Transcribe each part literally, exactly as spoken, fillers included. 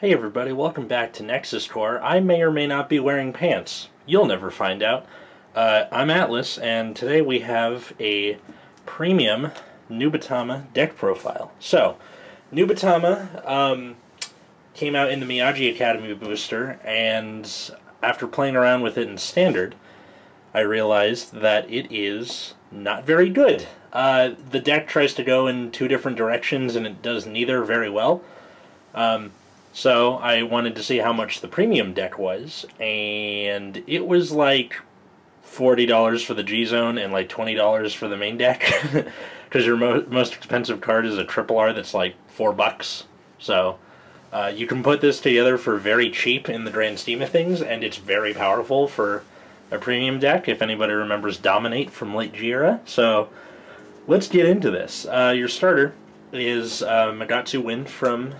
Hey everybody, welcome back to Nexus Core. I may or may not be wearing pants. You'll never find out. Uh, I'm Atlas, and today we have a premium Nubatama deck profile. So, Nubatama um, came out in the Miyagi Academy booster, and after playing around with it in Standard, I realized that it is not very good. Uh, the deck tries to go in two different directions, and it does neither very well. Um... So I wanted to see how much the premium deck was, and it was like forty dollars for the G Zone and like twenty dollars for the main deck, because your mo most expensive card is a triple R that's like four bucks. So uh, you can put this together for very cheap in the grand scheme of things, and it's very powerful for a premium deck, if anybody remembers Dominate from late G era. So let's get into this. Uh, your starter is uh, Magatsu Wind from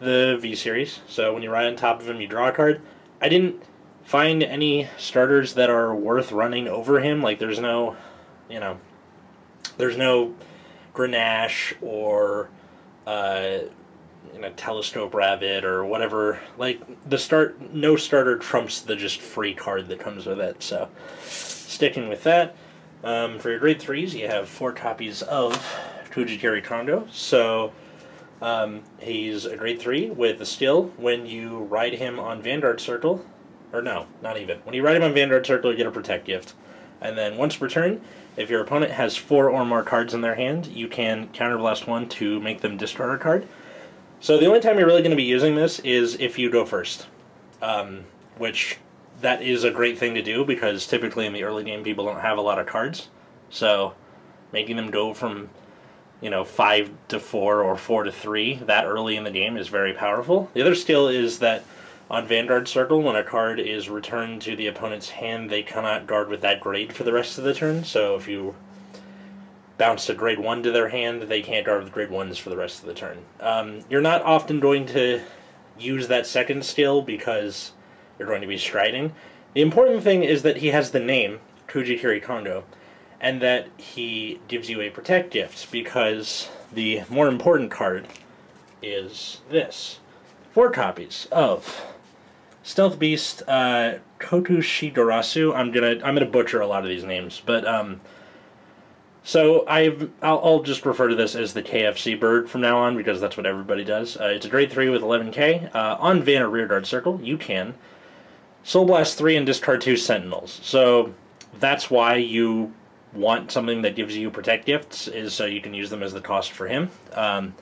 the V series, so when you ride on top of him, you draw a card. I didn't find any starters that are worth running over him. Like, there's no, you know, there's no Grenache or, uh, you know, Telescope Rabbit or whatever. Like, the start, no starter trumps the just free card that comes with it, so sticking with that. Um, for your grade threes, you have four copies of Kujikirikongou, so Um, he's a grade three with a skill. When you ride him on Vanguard Circle, or no, not even. When you ride him on Vanguard Circle, you get a Protect gift. And then once per turn, if your opponent has four or more cards in their hand, you can counterblast one to make them discard a card. So the only time you're really going to be using this is if you go first. Um, which, that is a great thing to do, because typically in the early game people don't have a lot of cards. So making them go from, you know, five to four or four to three that early in the game is very powerful. The other skill is that on Vanguard Circle, when a card is returned to the opponent's hand, they cannot guard with that grade for the rest of the turn. So if you bounce a grade one to their hand, they can't guard with grade ones for the rest of the turn. Um, you're not often going to use that second skill because you're going to be striding. The important thing is that he has the name Kujikirikongou, and that he gives you a Protect gift, because the more important card is this. Four copies of Stealth Beast uh, Kokushigarasu. I'm gonna I'm gonna butcher a lot of these names, but um. So I've I'll, I'll just refer to this as the K F C bird from now on, because that's what everybody does. Uh, it's a grade three with eleven K uh, on Van or Rearguard Circle. You can Soul Blast three and discard two Sentinels. So that's why you want something that gives you Protect gifts, is so you can use them as the cost for him. Um,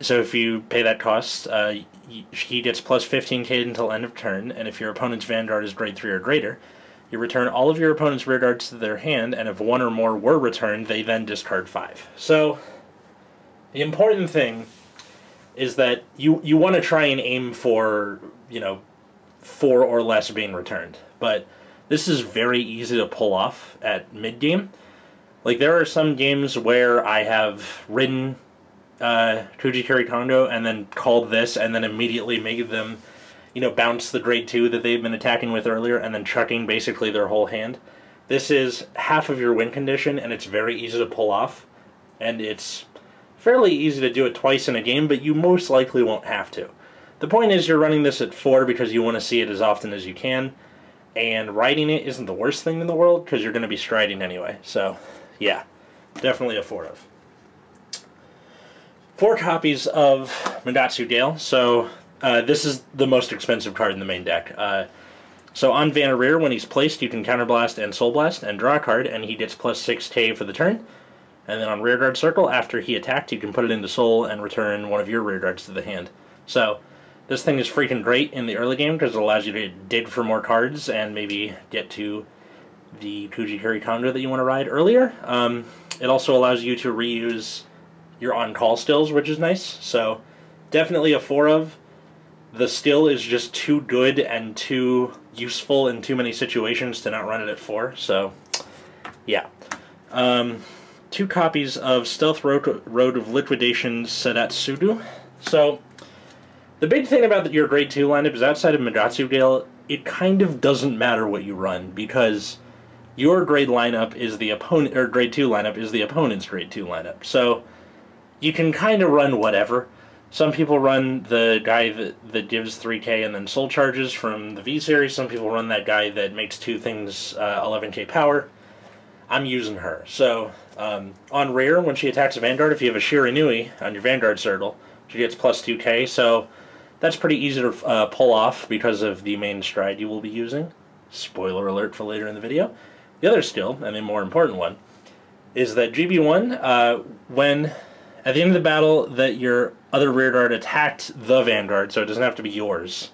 so if you pay that cost, uh, he gets plus fifteen K until end of turn, and if your opponent's Vanguard is grade three or greater, you return all of your opponent's rear guards to their hand, and if one or more were returned, they then discard five. So the important thing is that you, you want to try and aim for, you know, four or less being returned, but this is very easy to pull off at mid-game. Like, there are some games where I have ridden uh, Kujikirikongou and then called this, and then immediately made them, you know, bounce the grade two that they've been attacking with earlier, and then chucking basically their whole hand. This is half of your win condition, and it's very easy to pull off. And it's fairly easy to do it twice in a game, but you most likely won't have to. The point is, you're running this at four because you want to see it as often as you can. And riding it isn't the worst thing in the world, because you're going to be striding anyway. So, yeah, definitely a four of. Four copies of Magatsu Gale. So, uh, this is the most expensive card in the main deck. Uh, so, on Vanna Rear, when he's placed, you can Counterblast and Soul Blast and draw a card, and he gets plus six K for the turn. And then on Rearguard Circle, after he attacked, you can put it into Soul and return one of your rearguards to the hand. So this thing is freaking great in the early game, because it allows you to dig for more cards and maybe get to the Kujikirikongou that you want to ride earlier. Um, it also allows you to reuse your on-call stills, which is nice. So definitely a four of. The still is just too good and too useful in too many situations to not run it at four. So, yeah. Um, two copies of Stealth Road, Road of Liquidation Sedatsudu. So the big thing about your grade two lineup is, outside of Magatsu Gale, it kind of doesn't matter what you run, because your grade lineup is the opponent, or grade two lineup is the opponent's grade two lineup. So you can kind of run whatever. Some people run the guy that, that gives three K and then soul charges from the V-Series. Some people run that guy that makes two things uh, eleven K power. I'm using her. So, um, on rare, when she attacks a Vanguard, if you have a Shiranui on your Vanguard circle, she gets plus two K, so that's pretty easy to uh, pull off because of the main stride you will be using. Spoiler alert for later in the video. The other skill, and the more important one, is that G B one, uh, when at the end of the battle that your other rear guard attacked the Vanguard, so it doesn't have to be yours,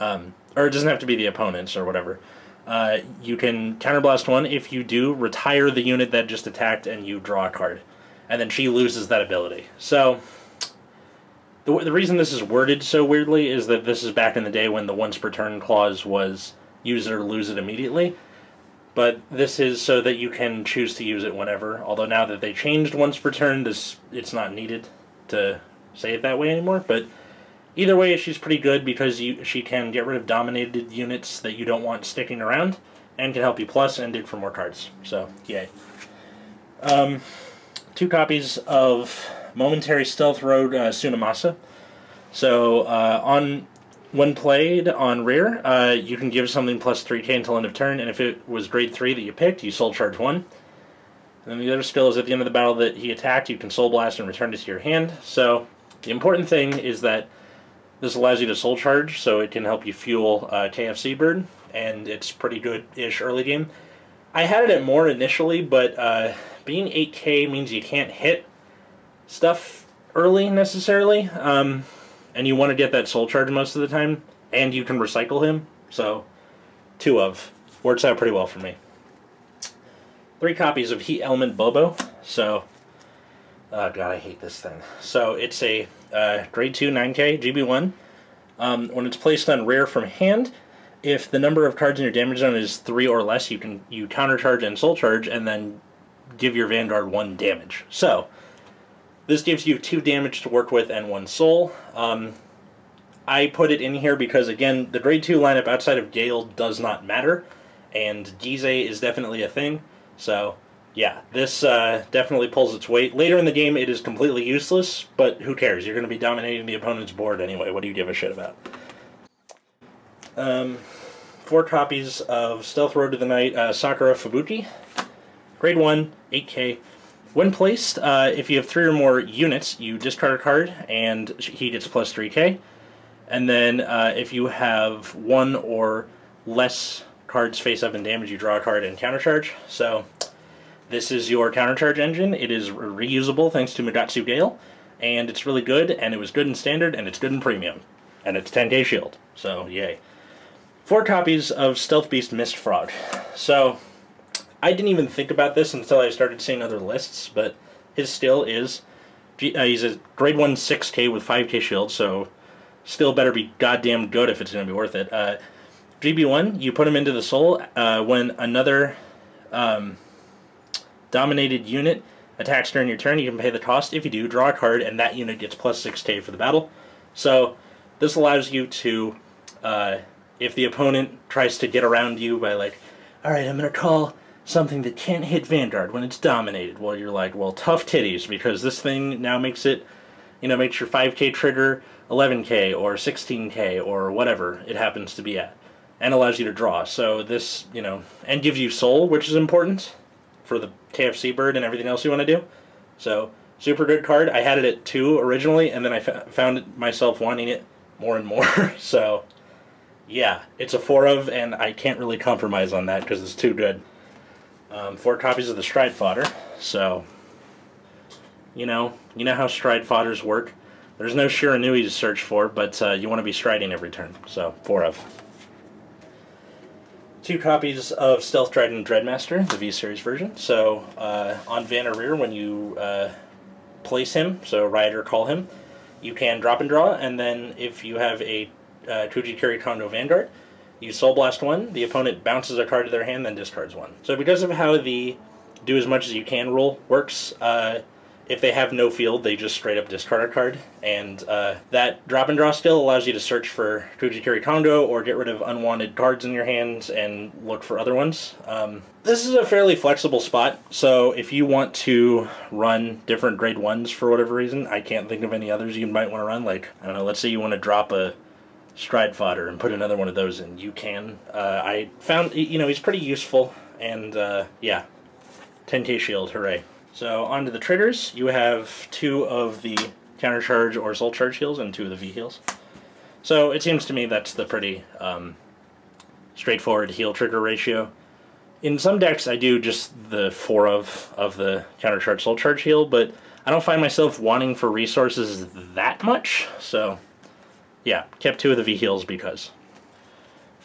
um, or it doesn't have to be the opponent's or whatever, uh, you can counterblast one. If you do, retire the unit that just attacked and you draw a card. And then she loses that ability. So the, the reason this is worded so weirdly is that this is back in the day when the once per turn clause was use it or lose it immediately. But this is so that you can choose to use it whenever, although now that they changed once per turn, this, it's not needed to say it that way anymore. But either way, she's pretty good because you, she can get rid of dominated units that you don't want sticking around, and can help you plus and dig for more cards. So, yay. Um, two copies of Momentary Stealth Road uh, Sunamasa. So, uh, on... when played on rare, uh, you can give something plus three K until end of turn, and if it was grade three that you picked, you soul charge one. And then the other skill is at the end of the battle that he attacked, you can soul blast and return it to your hand. So the important thing is that this allows you to soul charge, so it can help you fuel uh, K F C Bird, and it's pretty good-ish early game. I had it at more initially, but uh, being eight K means you can't hit stuff early necessarily. Um, And you want to get that soul charge most of the time, and you can recycle him, so two of. Works out pretty well for me. Three copies of Heat Element Bobo. So, oh god, I hate this thing. So it's a uh, grade two, nine K, G B one. Um, when it's placed on rare from hand, if the number of cards in your damage zone is three or less, you can you countercharge and soul charge, and then give your Vanguard one damage. So this gives you two damage to work with and one soul. Um, I put it in here because, again, the grade two lineup outside of Gale does not matter, and Gize is definitely a thing. So, yeah, this uh, definitely pulls its weight. Later in the game, it is completely useless, but who cares? You're going to be dominating the opponent's board anyway. What do you give a shit about? Um, four copies of Stealth Road to the Night uh, Sakura Fubuki. Grade one, eight K. When placed, uh, if you have three or more units, you discard a card, and he gets plus three K. And then uh, if you have one or less cards face up in damage, you draw a card and countercharge. So this is your countercharge engine. It is reusable thanks to Magatsu Gale, and it's really good, and it was good in standard, and it's good in premium. And it's ten K shield, so yay. Four copies of Stealth Beast Mist Frog. So I didn't even think about this until I started seeing other lists, but his skill is, uh, he's a grade one six K with five K shield, so still better be goddamn good if it's going to be worth it. Uh, G B one, you put him into the soul uh, when another um, dominated unit attacks during your turn. You can pay the cost. If you do, draw a card, and that unit gets plus six K for the battle. So this allows you to, uh, if the opponent tries to get around you by like, alright, I'm going to call something that can't hit Vanguard when it's dominated. Well, you're like, well, tough titties, because this thing now makes it, you know, makes your five K trigger eleven K or sixteen K or whatever it happens to be at, and allows you to draw. So this, you know, and gives you soul, which is important for the K F C bird and everything else you want to do. So super good card. I had it at two originally, and then I found myself wanting it more and more. So yeah, it's a four of, and I can't really compromise on that because it's too good. Um, four copies of the Stride Fodder, so, you know, you know how Stride Fodders work. There's no Shiranui to search for, but uh, you want to be striding every turn, so four of. Two copies of Stealth Dragon Dreadmaster, the V-Series version, so uh, on Van or Rear, when you uh, place him, so ride or call him, you can drop and draw, and then if you have a uh, Kujikirikongou Vanguard, you soul blast one, the opponent bounces a card to their hand, then discards one. So because of how the do as much as you can rule works, uh, If they have no field, they just straight up discard a card, and uh, that drop and draw skill allows you to search for Kujikirikongou or get rid of unwanted cards in your hands and look for other ones. Um, this is a fairly flexible spot, so if you want to run different grade ones for whatever reason, I can't think of any others you might want to run. Like, I don't know, let's say you want to drop a Stride Fodder and put another one of those in, you can. Uh, I found, you know, he's pretty useful, and uh, yeah, ten K shield, hooray. So on to the triggers. You have two of the counter charge or soul charge heals and two of the V heals. So it seems to me that's the pretty um, straightforward heal trigger ratio. In some decks I do just the four of of the counter charge soul charge heal, but I don't find myself wanting for resources that much. So yeah, kept two of the V heals because.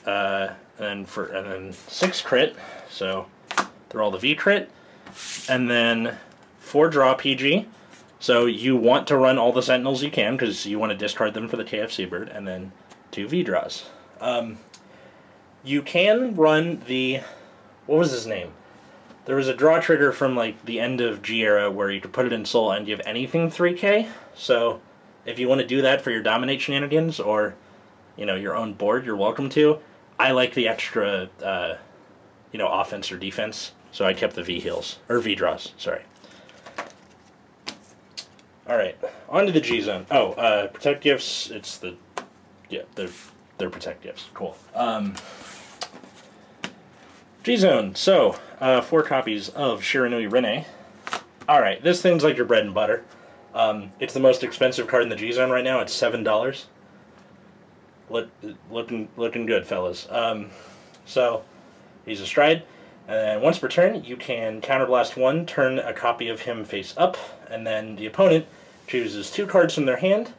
Uh, and for and then six crit, so they're all the V crit. And then four draw P G, so you want to run all the Sentinels you can because you want to discard them for the K F C bird, and then two V draws. Um, you can run the, what was his name? There was a draw trigger from like the end of G era where you could put it in Soul and give anything three K. So if you want to do that for your Dominate shenanigans or, you know, your own board, you're welcome to. I like the extra, uh, you know, offense or defense. So I kept the V heals, or V draws, sorry. Alright, on to the G-Zone. Oh, uh, Protect Gifts, it's the, yeah, they're, they're Protect Gifts, cool. Um, G-Zone, so, uh, four copies of Shiranui Rinne. Alright, this thing's like your bread and butter. Um, it's the most expensive card in the G-Zone right now, it's seven dollars. Look, looking, looking good, fellas. Um, so, he's a Stride. And then once per turn, you can counterblast one, turn a copy of him face up, and then the opponent chooses two cards from their hand.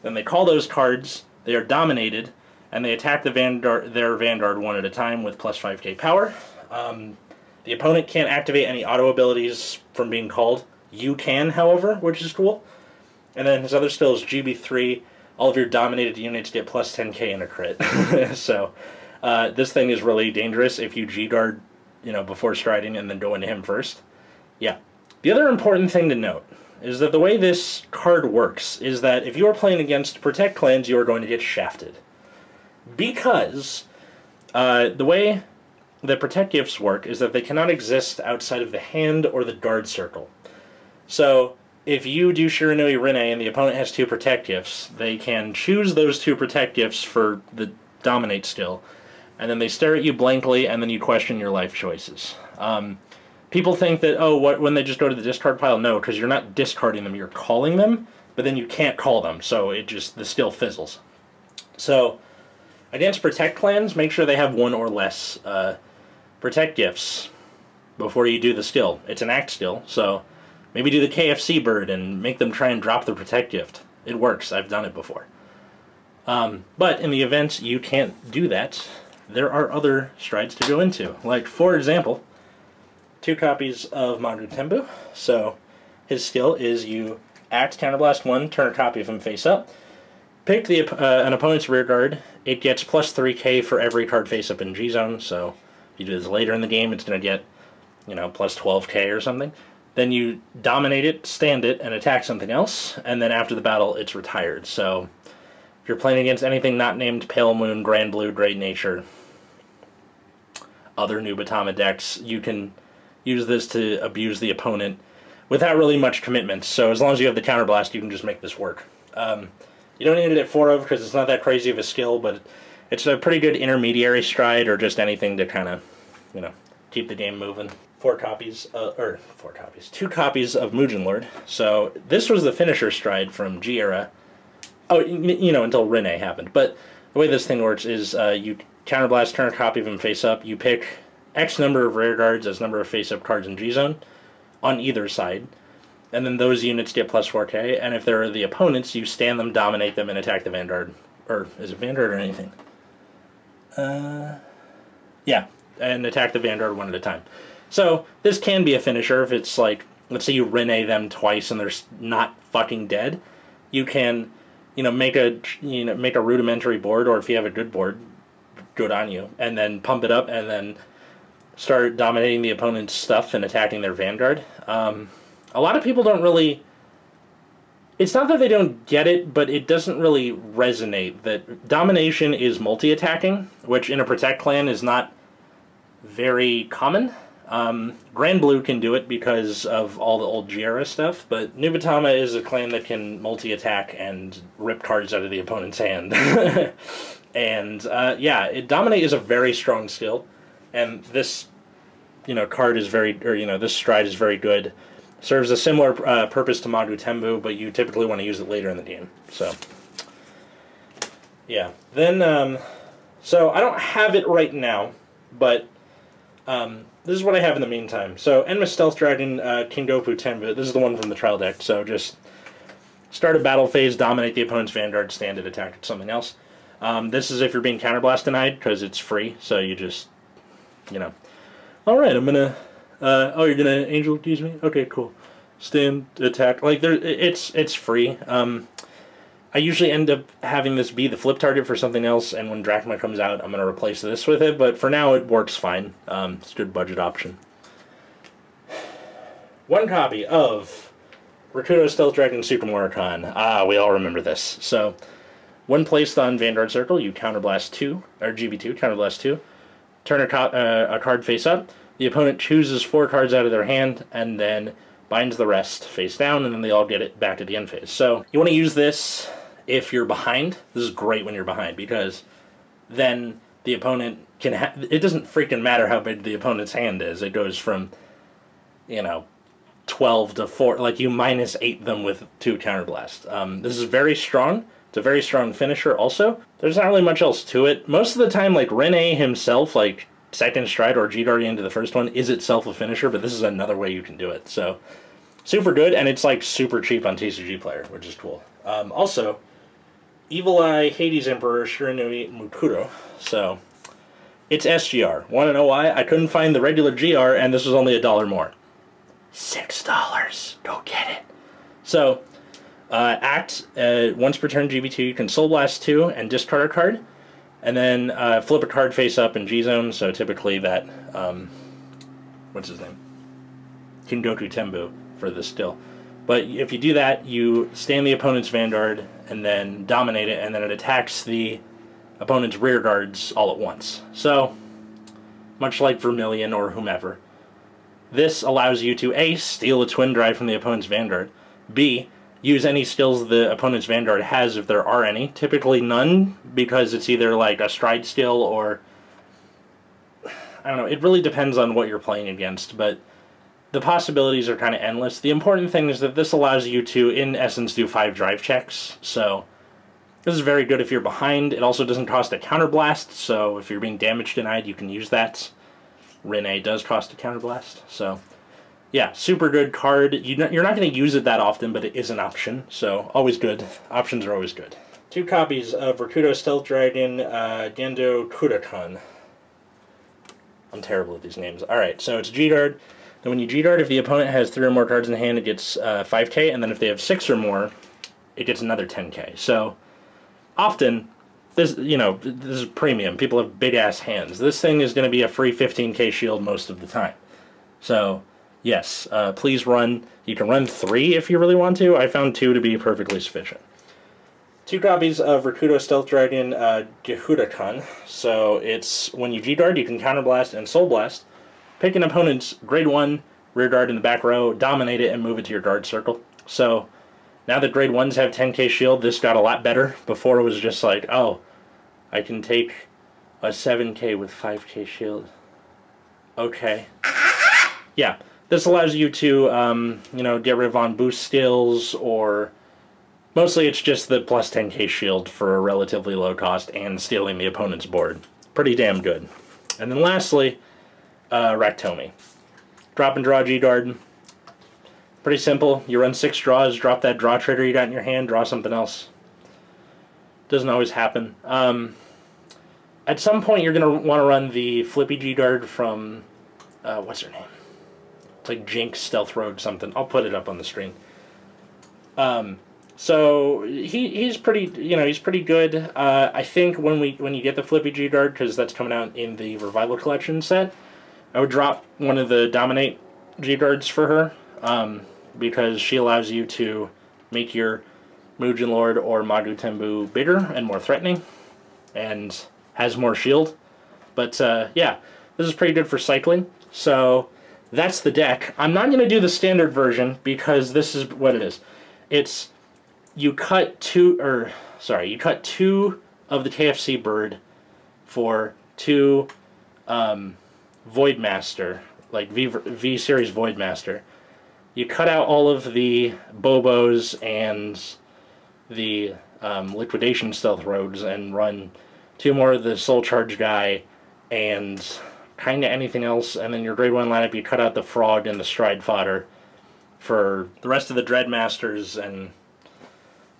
Then they call those cards, they are dominated, and they attack the vanguard, their vanguard one at a time with plus five K power. Um, the opponent can't activate any auto abilities from being called. You can, however, which is cool. And then his other skill is G B three. All of your dominated units get plus ten K and a crit. So uh, this thing is really dangerous if you G-guard, you know, before striding and then go into him first. Yeah. The other important thing to note is that the way this card works is that if you are playing against Protect Clans, you are going to get shafted. Because uh, the way that Protect Gifts work is that they cannot exist outside of the hand or the guard circle. So if you do Shiranui Rinne and the opponent has two Protect Gifts, they can choose those two Protect Gifts for the Dominate skill, and then they stare at you blankly, and then you question your life choices. Um, people think that, oh, what, when they just go to the discard pile? No, because you're not discarding them, you're calling them, but then you can't call them, so it just, the skill fizzles. So, against Protect Clans, make sure they have one or less uh, Protect Gifts before you do the skill. It's an act skill, so maybe do the K F C bird and make them try and drop the Protect Gift. It works, I've done it before. Um, but in the event you can't do that, there are other strides to go into. Like, for example, two copies of Mandu Tembu. So, his skill is you act, counterblast one, turn a copy of him face up, pick the uh, an opponent's rear guard, it gets plus three K for every card face up in G-Zone, so if you do this later in the game, it's going to get, you know, plus twelve K or something. Then you dominate it, stand it, and attack something else, and then after the battle, it's retired. So if you're playing against anything not named Pale Moon, Grand Blue, Great Nature, other Nubatama decks, you can use this to abuse the opponent without really much commitment. So as long as you have the counterblast, you can just make this work. Um, you don't need it at four of because it's not that crazy of a skill, but it's a pretty good intermediary stride or just anything to kind of, you know, keep the game moving. Four copies, uh, or four copies, two copies of Mugen Lord. So this was the finisher stride from G era. Oh, you know, until Rinne happened. But the way this thing works is uh, you counterblast, turn a copy of him face up, you pick X number of rear guards as number of face-up cards in G-Zone on either side, and then those units get plus four K, and if they're the opponents, you stand them, dominate them, and attack the Vanguard. Or, is it Vanguard or anything? Uh, yeah, and attack the Vanguard one at a time. So, this can be a finisher if it's like, let's say you Rinne them twice and they're not fucking dead. You can, you know, make a you know make a rudimentary board, or if you have a good board, good on you, and then pump it up, and then start dominating the opponent's stuff and attacking their vanguard. Um, a lot of people don't really... It's not that they don't get it, but it doesn't really resonate. That domination is multi-attacking, which in a Protect clan is not very common. Um, Grand Blue can do it because of all the old G R S stuff, but Nubatama is a clan that can multi-attack and rip cards out of the opponent's hand. And, uh, yeah, it, Dominate is a very strong skill, and this, you know, card is very, or, you know, this stride is very good. Serves a similar uh, purpose to Mandu Tembu, but you typically want to use it later in the game. So, yeah. Then, um, so I don't have it right now, but um, this is what I have in the meantime. So, Enma Stealth Dragon uh, King Gopu Tenbu. This is the one from the trial deck. So, just start a battle phase, dominate the opponent's vanguard, stand it, attack it, something else. Um, this is if you're being counterblast denied because it's free. So you just, you know. All right, I'm gonna. Uh, oh, you're gonna angel use me? Okay, cool. Stand, attack. Like there, it's it's free. Um, I usually end up having this be the flip target for something else, and when Drachma comes out, I'm gonna replace this with it. But for now, it works fine. Um, it's a good budget option. One copy of Rakudo Stealth Dragon Super Morricon. Ah, we all remember this. So, when placed on Vanguard Circle, you counterblast two or G B two, counterblast two. Turn a, uh, a card face up. The opponent chooses four cards out of their hand and then binds the rest face down, and then they all get it back to the end phase. So you want to use this if you're behind. This is great when you're behind because then the opponent can ha it doesn't freaking matter how big the opponent's hand is. It goes from, you know, twelve to four. Like you minus eight them with two counterblast. Um, this is very strong. It's a very strong finisher also. There's not really much else to it. Most of the time, like Rinne himself, like second stride or G-Guardian to the first one is itself a finisher, but this is another way you can do it. So, super good, and it's like super cheap on T C G Player, which is cool. Um, also, Evil Eye Hades Emperor Shiranui Mukuro. So, it's S G R. Want to know why? I couldn't find the regular G R, and this was only a dollar more. Six dollars. Go get it. So, uh, act uh, once per turn G B two, you can Soul Blast two and discard a card. And then uh, flip a card face up in G-Zone, so typically that, um, what's his name? King Goku Tenbu for this still. But if you do that, you stand the opponent's vanguard and then dominate it, and then it attacks the opponent's rear guards all at once. So, much like Vermilion or whomever, this allows you to A, steal a twin drive from the opponent's vanguard, B, use any skills the opponent's vanguard has if there are any. Typically none, because it's either like a stride skill or... I don't know, it really depends on what you're playing against, but the possibilities are kind of endless. The important thing is that this allows you to, in essence, do five drive checks, so this is very good if you're behind. It also doesn't cost a counterblast, so if you're being damage denied, you can use that. Rinne does cost a counterblast, so... Yeah, super good card. You know, you're not going to use it that often, but it is an option, so always good. Options are always good. Two copies of Rakudo Stealth Dragon uh, Gendo Kudakon. I'm terrible at these names. All right, so it's G-Guard. Then when you G-Guard, if the opponent has three or more cards in hand, it gets uh, five K, and then if they have six or more, it gets another ten K. So often, this you know this is premium. People have big-ass hands. This thing is going to be a free fifteen K shield most of the time. So... Yes, uh, please run. You can run three if you really want to. I found two to be perfectly sufficient. Two copies of Rakudo Stealth Dragon uh, Gehudakon. So it's when you G-Guard, you can counterblast and Soul Blast. Pick an opponent's grade one rear guard in the back row, dominate it, and move it to your guard circle. So now that grade ones have ten K shield, this got a lot better. Before it was just like, oh, I can take a seven K with five K shield. Okay. Yeah. This allows you to, um, you know, get rid of on boost skills, or mostly it's just the plus ten K shield for a relatively low cost and stealing the opponent's board. Pretty damn good. And then lastly, uh, Raktomi. Drop and draw G-Guard. Pretty simple. You run six draws, drop that draw trigger you got in your hand, draw something else. Doesn't always happen. Um, at some point you're going to want to run the Flippy G-Guard from, uh, what's her name? It's like Jinx, Stealth Road, something. I'll put it up on the screen. Um, so he he's pretty, you know, he's pretty good. Uh, I think when we when you get the Flippy G-Guard, because that's coming out in the Revival Collection set, I would drop one of the Dominate G-Guards for her. Um, because she allows you to make your Mugen Lord or Mandu Tembu bigger and more threatening and has more shield. But uh, yeah, this is pretty good for cycling. So that's the deck. I'm not going to do the standard version because this is what it is. It's you cut two, or sorry, you cut two of the K F C bird for two um, Voidmaster, like V, v series Voidmaster. You cut out all of the Bobos and the um, Liquidation Stealth Roads and run two more of the Soul Charge guy and kind of anything else, and then your grade one lineup you cut out the Frog and the Stride Fodder for the rest of the Dreadmasters and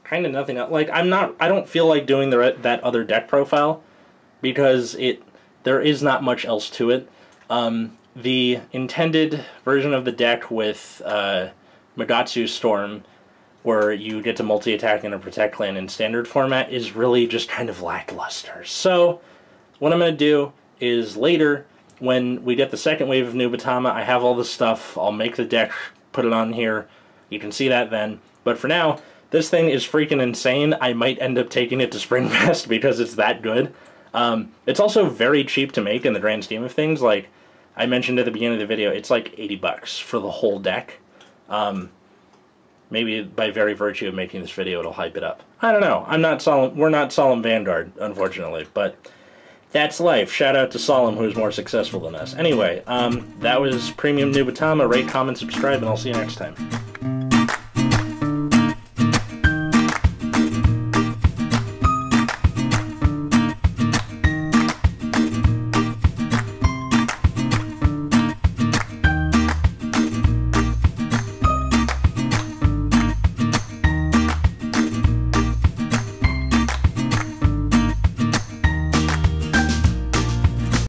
kind of nothing else. Like, I'm not, I don't feel like doing the that other deck profile because it there is not much else to it. Um, the intended version of the deck with uh, Magatsu Storm, where you get to multi-attack and a protect land in standard format, is really just kind of lackluster. So what I'm going to do is later, when we get the second wave of Nubatama, I have all this stuff, I'll make the deck, put it on here, you can see that then. But for now, this thing is freaking insane. I might end up taking it to Spring Fest because it's that good. Um, it's also very cheap to make in the grand scheme of things. Like I mentioned at the beginning of the video, it's like eighty bucks for the whole deck. Um, Maybe by very virtue of making this video, it'll hype it up. I don't know. I'm not Solemn. We're not Solemn Vanguard, unfortunately. But that's life. Shout out to Solemn, who's more successful than us. Anyway, um, that was Premium Nubatama. Rate, comment, subscribe, and I'll see you next time.